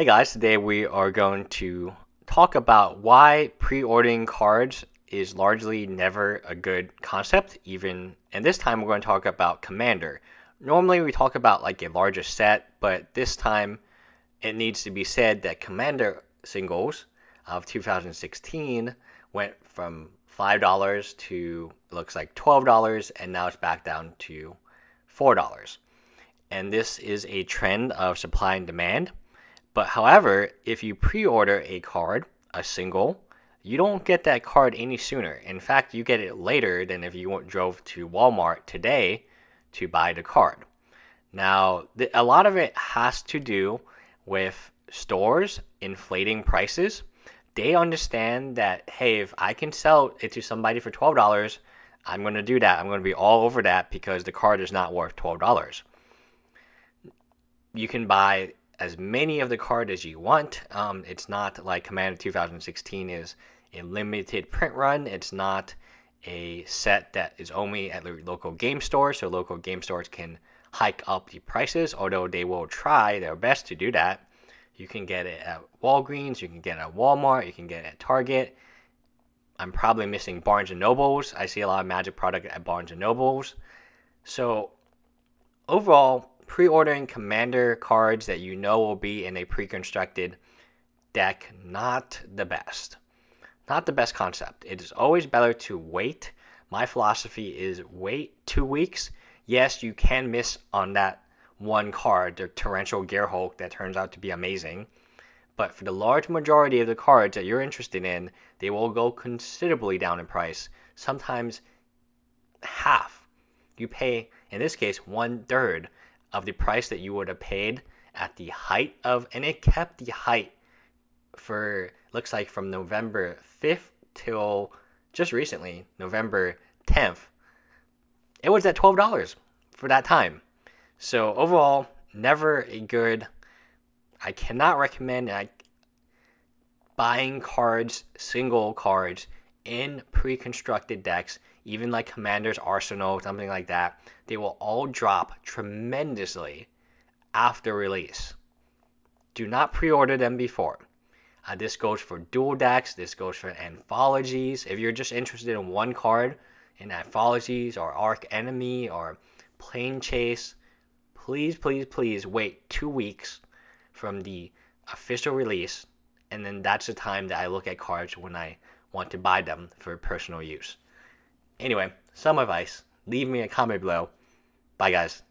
Hey guys, today we are going to talk about why pre-ordering cards is largely never a good concept, and this time we're going to talk about Commander. Normally we talk about like a larger set, but this time it needs to be said that Commander singles of 2016 went from $5 to, it looks like, $12, and now it's back down to $4. And this is a trend of supply and demand. But however, if you pre-order a card, a single, you don't get that card any sooner. In fact, you get it later than if you drove to Walmart today to buy the card. Now, a lot of it has to do with stores inflating prices. They understand that, hey, if I can sell it to somebody for $12, I'm going to do that. I'm going to be all over that because the card is not worth $12. You can buy as many of the cards as you want. It's not like Commander 2016 is a limited print run. It's not a set that is only at local game stores, so local game stores can hike up the prices, although they will try their best to do that. You can get it at Walgreens, you can get it at Walmart, you can get it at Target. I'm probably missing Barnes & Nobles. I see a lot of Magic product at Barnes & Nobles. So overall, pre-ordering Commander cards that you know will be in a pre-constructed deck, not the best. Not the best concept. It is always better to wait. My philosophy is wait 2 weeks. Yes, you can miss on that one card, the Torrential Gearhulk, that turns out to be amazing. But for the large majority of the cards that you're interested in, they will go considerably down in price. Sometimes half. You pay, in this case, 1/3. Of the price that you would have paid at the height of, and it kept the height for, looks like, from November 5th till just recently, November 10th. It was at $12 for that time. So overall, never a good, I cannot recommend buying cards, single cards, in pre-constructed decks, even like Commander's Arsenal, something like that. They will all drop tremendously after release. Do not pre-order them before. This goes for dual decks, this goes for anthologies. If you're just interested in one card in anthologies or Arc Enemy or Plane Chase, please, please, please wait 2 weeks from the official release, and then that's the time that I look at cards when I want to buy them for personal use. Anyway, some advice. Leave me a comment below. Bye guys.